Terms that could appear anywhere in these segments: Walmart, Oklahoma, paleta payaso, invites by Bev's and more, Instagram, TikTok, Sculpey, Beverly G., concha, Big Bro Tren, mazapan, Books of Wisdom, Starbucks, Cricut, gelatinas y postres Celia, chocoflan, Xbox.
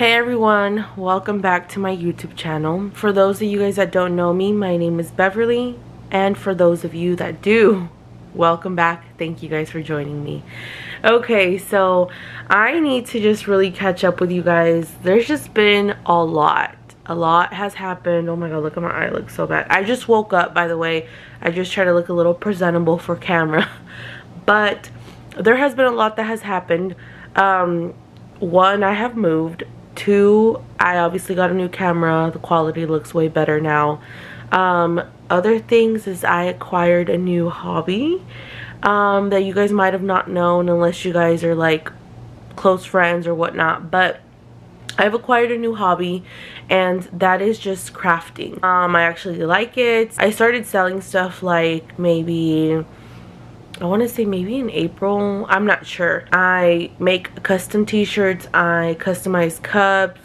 Hey everyone, welcome back to my YouTube channel. For those of you guys that don't know me, my name is Beverly, and for those of you that do, welcome back. Thank you guys for joining me. Okay, so I need to just really catch up with you guys. There's just been a lot has happened. Oh my god, look at my eye, it looks so bad. I just woke up, by the way. I just try to look a little presentable for camera. But there has been a lot that has happened. One, I have moved. Two, I obviously got a new camera. The quality looks way better now. Other things is I acquired a new hobby that you guys might have not known unless you guys are like close friends or whatnot. But I've acquired a new hobby, and that is just crafting. I actually like it. I started selling stuff like maybe, I want to say maybe in April, I'm not sure. I make custom t-shirts, I customize cups,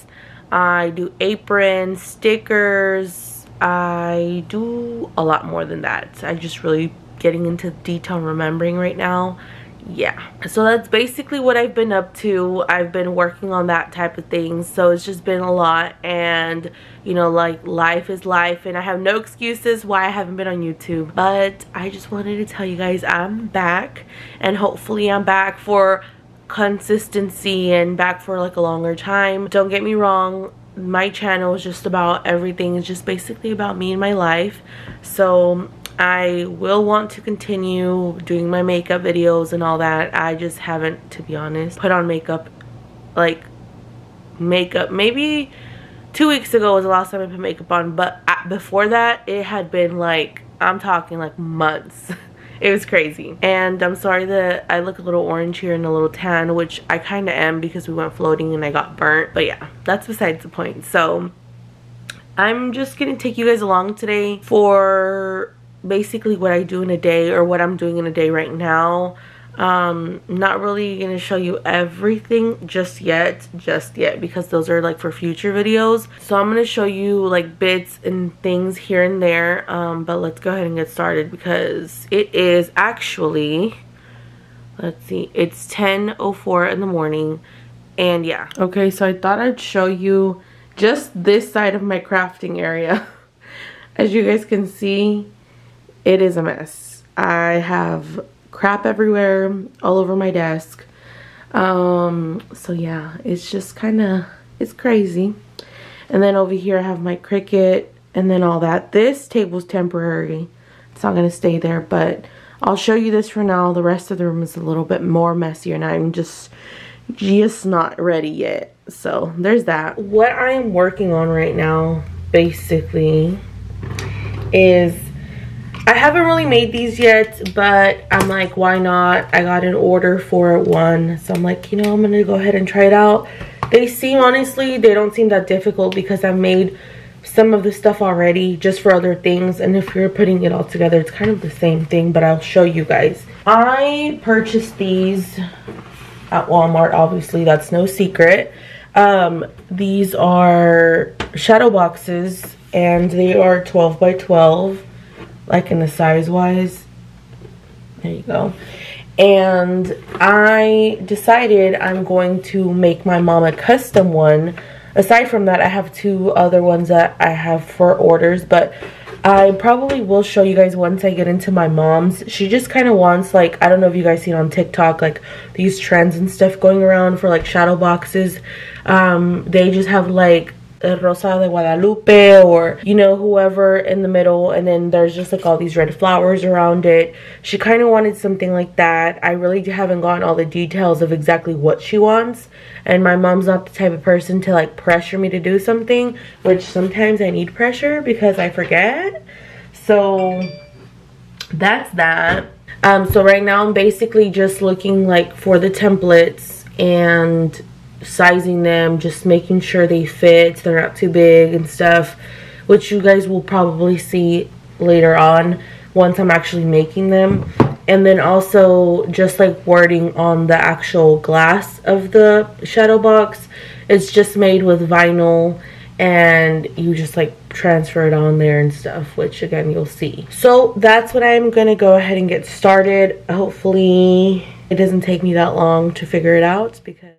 I do aprons, stickers, I do a lot more than that. I'm just really getting into detail and remembering right now. Yeah, so that's basically what I've been up to. I've been working on that type of thing, so it's just been a lot. And you know, like, life is life, and I have no excuses why I haven't been on YouTube. But I just wanted to tell you guys I'm back, and hopefully I'm back for consistency and back for like a longer time. Don't get me wrong, my channel is just about everything. It's just basically about me and my life. So I will want to continue doing my makeup videos and all that. I just haven't, to be honest, put on makeup, like makeup. Maybe 2 weeks ago was the last time I put makeup on, but before that it had been like, I'm talking like months. It was crazy. And I'm sorry that I look a little orange here and a little tan, which I kind of am because we went floating and I got burnt. But yeah, that's besides the point. So I'm just gonna take you guys along today for basically what I do in a day, or what I'm doing in a day right now. Not really gonna show you everything just yet, because those are like for future videos. So I'm gonna show you like bits and things here and there, but let's go ahead and get started, because it is actually, let's see, it's 10:04 in the morning. And yeah, okay, so I thought I'd show you just this side of my crafting area. As you guys can see, it is a mess. I have crap everywhere, all over my desk. So yeah, it's just kind of, it's crazy. And then over here I have my Cricut and then all that. This table's temporary. It's not gonna stay there, but I'll show you this for now. The rest of the room is a little bit more messier, and I'm just not ready yet. So there's that. What I am working on right now, basically, is, I haven't really made these yet, but I'm like, why not? I got an order for one, so I'm like, you know, I'm gonna go ahead and try it out. They seem, honestly, they don't seem that difficult, because I've made some of the stuff already just for other things, and if you're putting it all together, it's kind of the same thing, but I'll show you guys. I purchased these at Walmart, obviously, that's no secret. These are shadow boxes, and they are 12 by 12. Like in the size wise, there you go. And I decided I'm going to make my mom a custom one. Aside from that, I have two other ones that I have for orders, but I probably will show you guys once I get into my mom's. She just kind of wants, like, I don't know if you guys seen on TikTok, like these trends and stuff going around for like shadow boxes. They just have like Rosa de Guadalupe, or you know, whoever in the middle, and then there's just like all these red flowers around it. She kind of wanted something like that. I really haven't gotten all the details of exactly what she wants, and my mom's not the type of person to like pressure me to do something, which sometimes I need pressure because I forget. So that's that. So right now I'm basically just looking like for the templates and sizing them, just making sure they fit, they're not too big and stuff, which you guys will probably see later on once I'm actually making them. And then also just like wording on the actual glass of the shadow box. It's just made with vinyl, and you just like transfer it on there and stuff, which again you'll see. So that's what I'm gonna go ahead and get started. Hopefully it doesn't take me that long to figure it out, because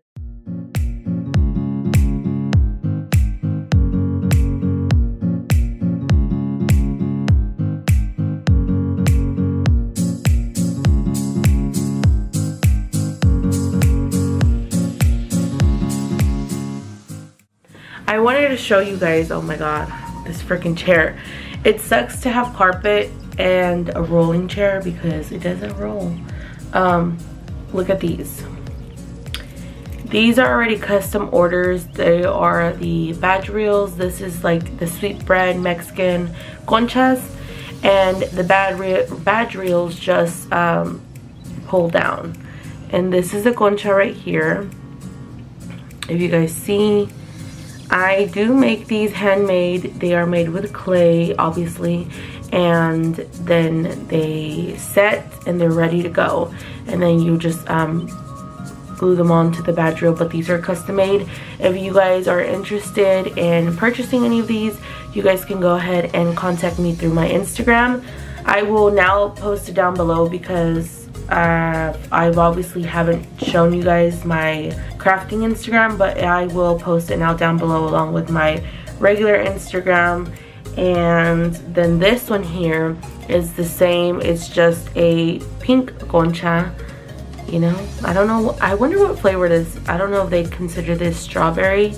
I wanted to show you guys, oh my god, this freaking chair. It sucks to have carpet and a rolling chair because it doesn't roll. Look at these. These are already custom orders. They are the badge reels. This is like the sweet bread Mexican conchas, and the badge reels just pull down. And this is the concha right here. If you guys see, I do make these handmade. They are made with clay, obviously, and then they set and they're ready to go. And then you just glue them onto the badge reel, but these are custom made. If you guys are interested in purchasing any of these, you guys can go ahead and contact me through my Instagram. I will now post it down below because I've obviously haven't shown you guys my crafting Instagram, but I will post it now down below along with my regular Instagram. And then this one here is the same. It's just a pink concha. You know, I don't know, I wonder what flavor it is. I don't know if they consider this strawberry,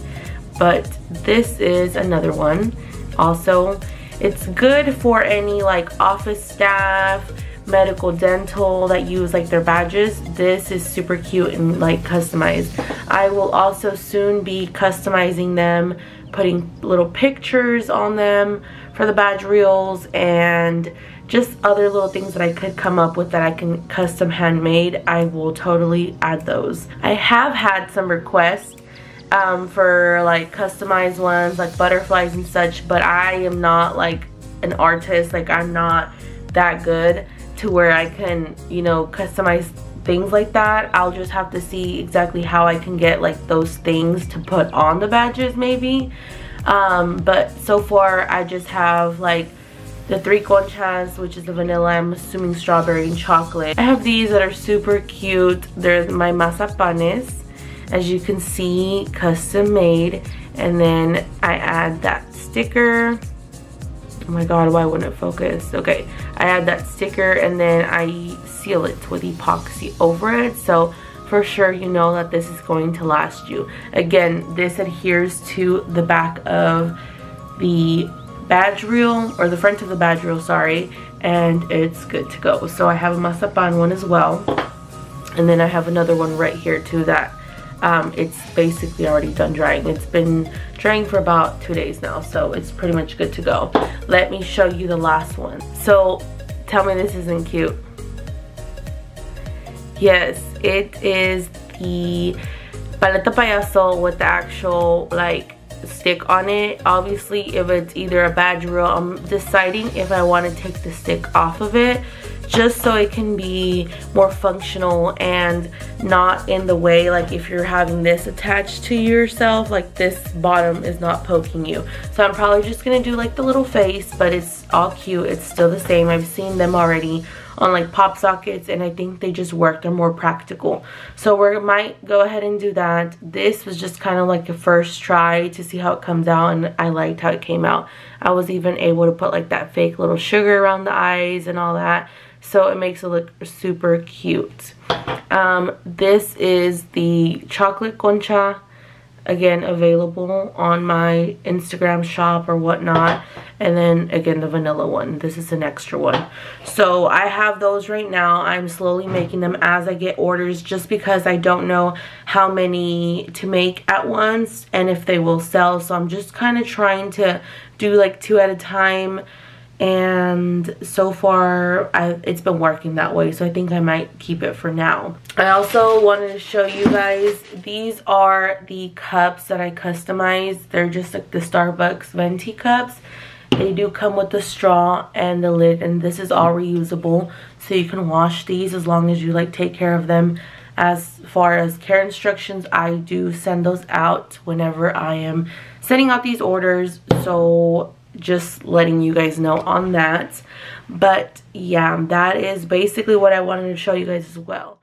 but this is another one. Also, it's good for any like office staff, medical, dental that use like their badges. This is super cute and like customized. I will also soon be customizing them, putting little pictures on them for the badge reels, and just other little things that I could come up with that I can custom handmade. I will totally add those. I have had some requests for like customized ones like butterflies and such, but I am not like an artist. Like, I'm not that good to where I can, you know, customize things like that. I'll just have to see exactly how I can get like those things to put on the badges maybe. But so far I just have like the three conchas, which is the vanilla, I'm assuming strawberry and chocolate. I have these that are super cute. They're my mazapanes, as you can see, custom made. And then I add that sticker. Oh my god, why wouldn't it focus? Okay, I add that sticker and then I seal it with epoxy over it, so for sure you know that this is going to last you. Again, this adheres to the back of the badge reel, or the front of the badge reel, sorry, and it's good to go. So I have a mazapan one as well, and then I have another one right here too that it's basically already done drying. It's been drying for about 2 days now, so it's pretty much good to go. Let me show you the last one. So tell me this isn't cute. Yes, it is the paleta payaso with the actual like stick on it. Obviously, if it's either a badge reel, I'm deciding if I want to take the stick off of it just so it can be more functional and not in the way. Like if you're having this attached to yourself, like this bottom is not poking you. So I'm probably just gonna do like the little face, but it's all cute. It's still the same. I've seen them already on like pop sockets, and I think they just work. They're more practical, so we might go ahead and do that. This was just kind of like a first try to see how it comes out, and I liked how it came out. I was even able to put like that fake little sugar around the eyes and all that, so it makes it look super cute. This is the chocolate concha, again available on my Instagram shop or whatnot, and then again the vanilla one. This is an extra one, so I have those right now. I'm slowly making them as I get orders, just because I don't know how many to make at once and if they will sell. So I'm just kind of trying to do like two at a time, and so far it's been working that way, so I think I might keep it for now. I also wanted to show you guys, these are the cups that I customized. They're just like the Starbucks venti cups. They do come with the straw and the lid, and this is all reusable, so you can wash these as long as you like take care of them. As far as care instructions, I do send those out whenever I am sending out these orders, so just letting you guys know on that. But yeah, that is basically what I wanted to show you guys as well.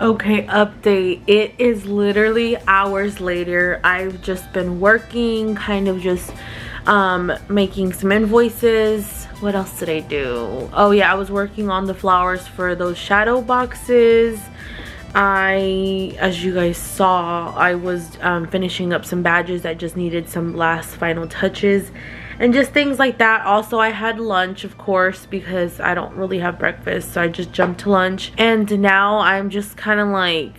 Okay, update. It is literally hours later. I've just been working, kind of just making some invoices. What else did I do? Oh yeah, I was working on the flowers for those shadow boxes. As you guys saw, I was finishing up some badges that just needed some last final touches and just things like that. Also, I had lunch, of course, because I don't really have breakfast, so I just jumped to lunch. And now I'm just kind of like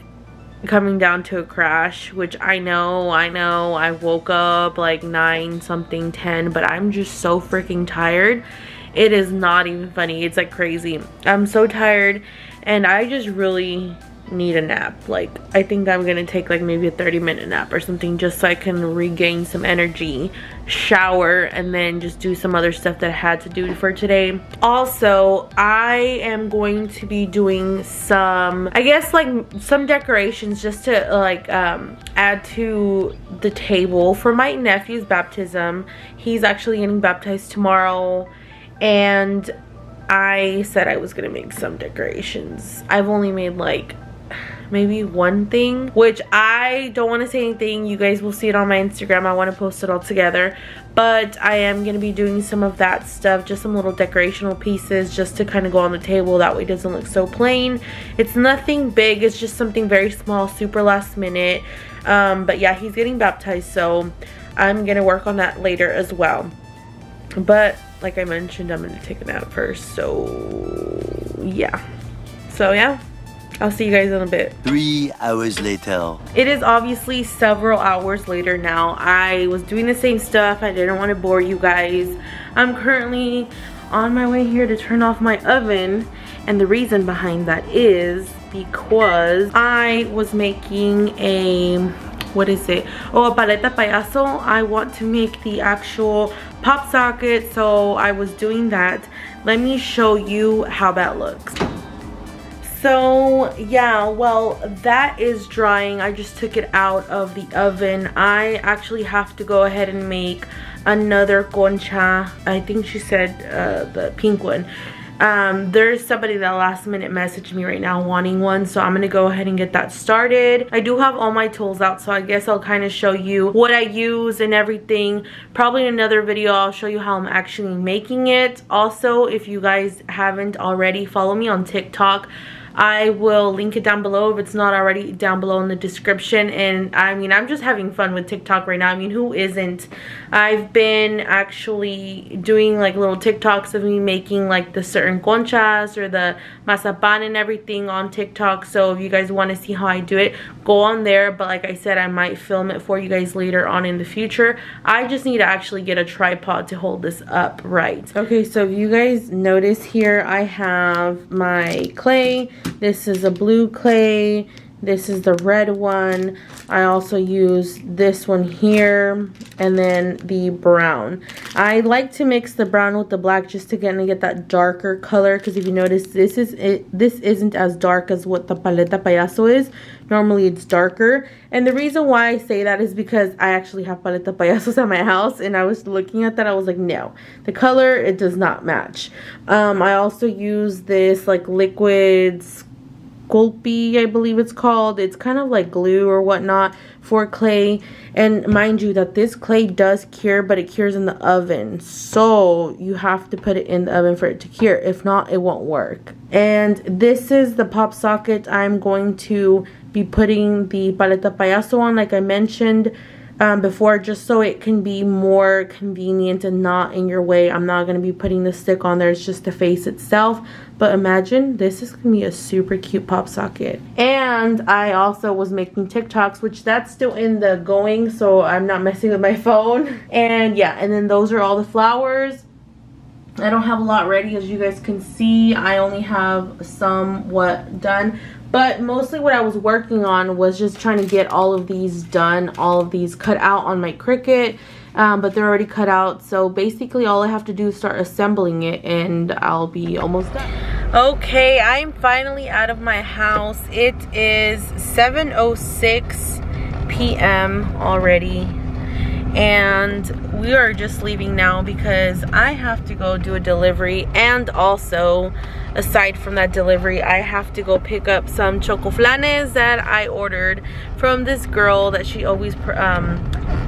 coming down to a crash, which I know I woke up like 9 something 10, but I'm just so freaking tired. It is not even funny. It's like crazy. I'm so tired and I just really need a nap. Like, I think I'm gonna take like maybe a 30-minute nap or something, just so I can regain some energy, shower, and then just do some other stuff that I had to do for today. Also, I am going to be doing some, I guess, like some decorations just to like add to the table for my nephew's baptism. He's actually getting baptized tomorrow, and I said I was gonna make some decorations. I've only made like maybe one thing, which I don't want to say anything. You guys will see it on my Instagram. I want to post it all together, but I am going to be doing some of that stuff, just some little decorational pieces just to kind of go on the table, that way it doesn't look so plain. It's nothing big, it's just something very small, super last minute. But yeah, he's getting baptized, so I'm gonna work on that later as well. But like I mentioned, I'm gonna take a nap first, so yeah, I'll see you guys in a bit. 3 hours later. It is obviously several hours later now. I was doing the same stuff. I didn't want to bore you guys. I'm currently on my way here to turn off my oven. And the reason behind that is because I was making a, what is it? Oh, a paleta payaso. I want to make the actual pop socket. So I was doing that. Let me show you how that looks. So yeah, well, that is drying. I just took it out of the oven. I actually have to go ahead and make another concha. I think she said the pink one. There's somebody that last minute messaged me right now wanting one, so I'm gonna go ahead and get that started. I do have all my tools out, so I guess I'll kind of show you what I use and everything. Probably in another video I'll show you how I'm actually making it. Also, if you guys haven't already, follow me on TikTok. I will link it down below if it's not already down below in the description. And I mean, I'm just having fun with TikTok right now. I mean, who isn't? I've been actually doing like little TikToks of me making like the certain conchas or the mazapan and everything on TikTok. So if you guys want to see how I do it, go on there. But like I said, I might film it for you guys later on in the future. I just need to actually get a tripod to hold this up right. Okay, so if you guys notice here, I have my clay. This is a blue clay. This is the red one. I also use this one here, and then the brown. I like to mix the brown with the black just to get that darker color, because if you notice, this isn't as dark as what the paleta payaso is. Normally it's darker, and the reason why I say that is because I actually have paleta payasos at my house, and I was looking at that, I was like, no, the color, it does not match. I also use this like liquids Sculpey, I believe it's called. It's kind of like glue or whatnot for clay. And mind you that this clay does cure, but it cures in the oven, so you have to put it in the oven for it to cure. If not, it won't work. And this is the pop socket I'm going to be putting the paleta payaso on, like I mentioned before, just so it can be more convenient and not in your way. I'm not going to be putting the stick on there, it's just the face itself. But imagine, this is gonna be a super cute pop socket. And I also was making TikToks, which that's still in the going, so I'm not messing with my phone. And yeah, and then those are all the flowers. I don't have a lot ready, as you guys can see. I only have somewhat done. But mostly what I was working on was just trying to get all of these done, all of these cut out on my Cricut, but they're already cut out. So basically all I have to do is start assembling it and I'll be almost done. Okay, I'm finally out of my house. It is 7:06 p.m. already. and we are just leaving now because I have to go do a delivery, and also aside from that delivery I have to go pick up some chocoflanes that I ordered from this girl that she always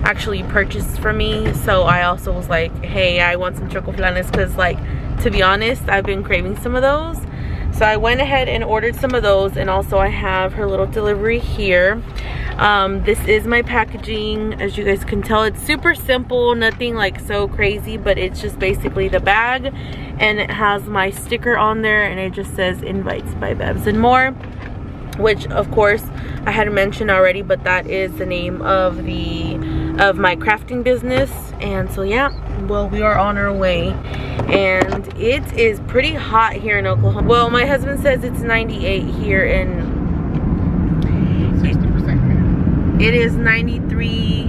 actually purchased for me. So I also was like, hey, I want some chocoflanes, because like, to be honest, I've been craving some of those. So I went ahead and ordered some of those, and also I have her little delivery here. This is my packaging. As you guys can tell, it's super simple, nothing like so crazy, but it's just basically the bag, and it has my sticker on there, and it just says Invites by Bev's and More, which of course I had mentioned already, but that is the name of my crafting business. And so yeah, well, we are on our way, and it is pretty hot here in Oklahoma. Well, my husband says it's 98 here in 60% humidity. It is 93,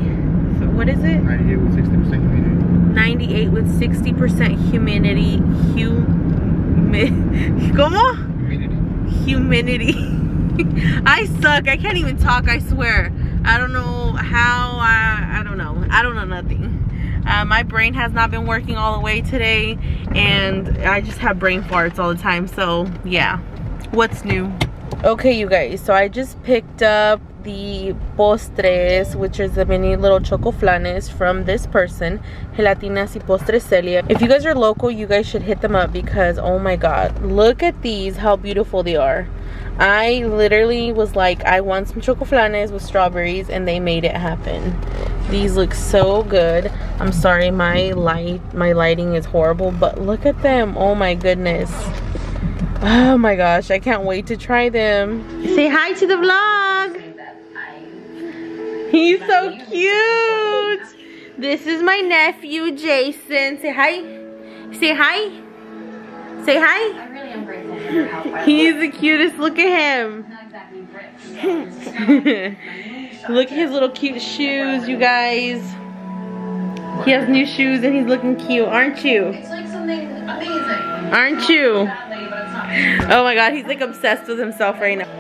what is it? 98 with 60% humidity. 98 with 60% humidity. ¿Cómo? Humidity. Humidity. I suck. I can't even talk, I swear. I don't know how, I don't know. I don't know nothing. My brain has not been working all the way today, and I just have brain farts all the time. So yeah, what's new? Okay, you guys, so I just picked up the postres, which is the mini little chocoflanes from this person, Gelatinas y Postres Celia. If you guys are local, you guys should hit them up, because oh my god, look at these, how beautiful they are. I literally was like, I want some chocoflanes with strawberries, and they made it happen. These look so good. I'm sorry, my lighting is horrible, but look at them. Oh my goodness. Oh my gosh, I can't wait to try them. Say hi to the vlog. He's so cute. This is my nephew, Jason. Say hi. Say hi. Say hi. I really am grateful for your help. He's the cutest. Look at him. Look at his little cute shoes, you guys. He has new shoes and he's looking cute, aren't you? It's like something amazing. Aren't you? Oh my god, he's like obsessed with himself right now.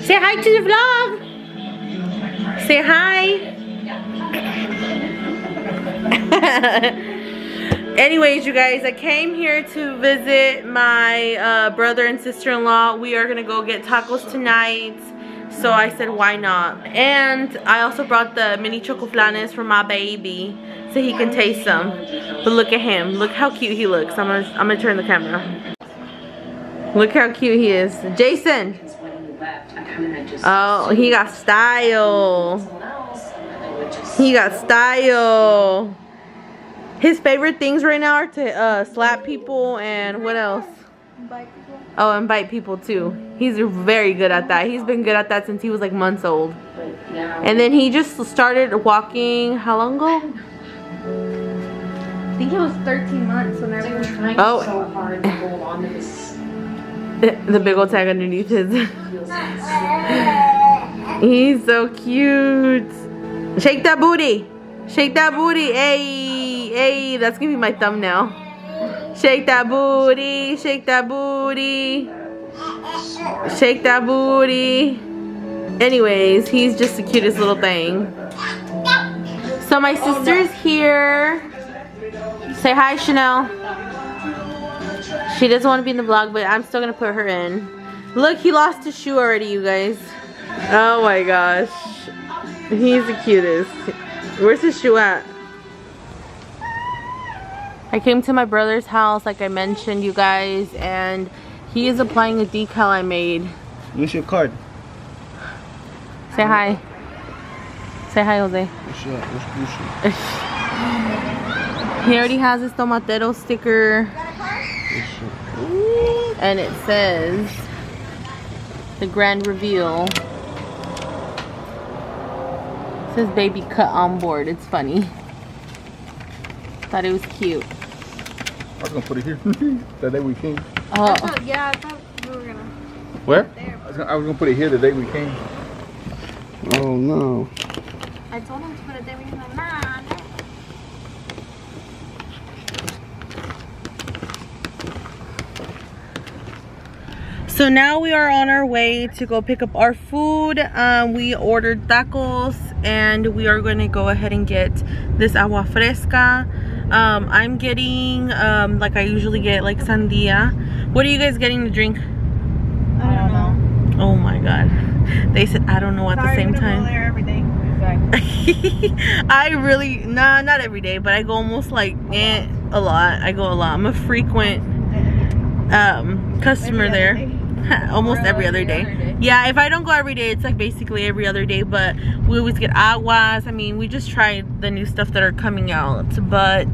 Say hi to the vlog. Say hi. Anyways, you guys, I came here to visit my brother and sister-in-law. We are gonna go get tacos tonight, so I said why not. And I also brought the mini chocoflanes for my baby so he can taste them. But look at him, look how cute he looks. I'm gonna turn the camera. Look how cute he is, Jason. Oh, he got style. He got style. His favorite things right now are to slap people, and what else? Bite people. Oh, and bite people too. He's very good at that. He's been good at that since he was like months old. And then he just started walking, how long ago? I think it was 13 months when I was trying so hard to hold on to this. The big old tag underneath his. He's so cute. Shake that booty. Shake that booty. Hey, hey, that's gonna be my thumbnail. Shake that booty, shake that booty, shake that booty. Anyways, he's just the cutest little thing. So my sister's here. Say hi, Chanel. She doesn't want to be in the vlog, but I'm still gonna put her in. Look, he lost his shoe already, you guys. Oh my gosh, he's the cutest. Where's his shoe at? I came to my brother's house, like I mentioned, you guys, and he is applying a decal I made. Use your card. Say hi. Say hi, Jose. He already has his tomatero sticker. And it says, the grand reveal. This baby cut on board. It's funny. Thought it was cute. I was gonna put it here. The day we came. Oh. I thought we were gonna. Where? There. I was gonna put it here the day we came. Oh no. I told him to put it there. He's like, nah. So now we are on our way to go pick up our food. We ordered tacos and we are going to go ahead and get this agua fresca. I'm getting like I usually get, like sandia. What are you guys getting to drink? I don't know. Oh my god, they said I don't know at the same time. Go there every day. Exactly. I really, nah, not every day, but I go almost like a lot. I go a lot. I'm a frequent customer there. Almost every other day. Yeah, if I don't go every day, it's like basically every other day. But we always get aguas. I mean, we just try the new stuff that are coming out. But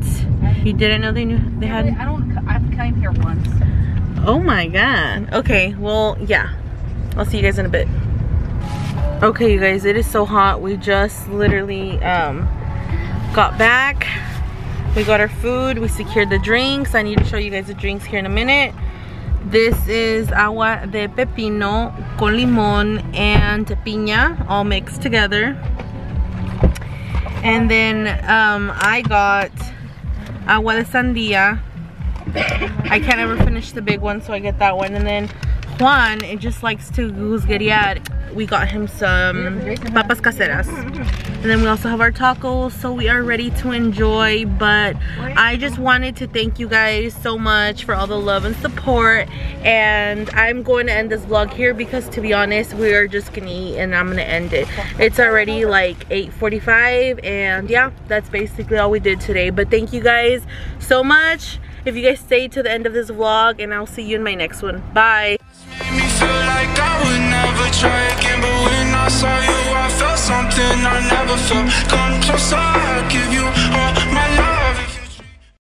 you didn't know they knew they had. I don't. I've come here once. Oh my god. Okay. Well, yeah. I'll see you guys in a bit. Okay, you guys. It is so hot. We just literally got back. We got our food. We secured the drinks. I need to show you guys the drinks here in a minute. This is agua de pepino con limón and piña all mixed together. And then I got agua de sandía. I can't ever finish the big one, so I get that one. And then Juan, it just likes to guzguerear. We got him some papas caseras. And then we also have our tacos, so we are ready to enjoy. But I just wanted to thank you guys so much for all the love and support. And I'm going to end this vlog here because, to be honest, we are just gonna eat and I'm gonna end it. It's already like 8:45, and yeah, that's basically all we did today. But thank you guys so much if you guys stayed to the end of this vlog, and I'll see you in my next one. Bye. Something I never felt. Come closer, I'll give you all.